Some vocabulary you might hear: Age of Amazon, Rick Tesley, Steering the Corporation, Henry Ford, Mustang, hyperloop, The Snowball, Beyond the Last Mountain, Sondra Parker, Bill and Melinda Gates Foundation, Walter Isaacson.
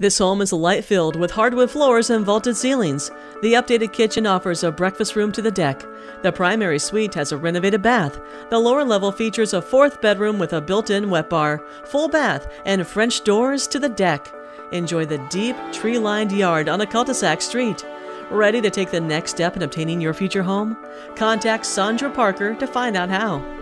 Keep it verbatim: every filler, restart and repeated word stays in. This home is light filled with hardwood floors and vaulted ceilings. The updated kitchen offers a breakfast room to the deck. The primary suite has a renovated bath. The lower level features a fourth bedroom with a built-in wet bar, full bath, and French doors to the deck. Enjoy the deep, tree-lined yard on a cul-de-sac street. Ready to take the next step in obtaining your future home? Contact Sondra Parker to find out how.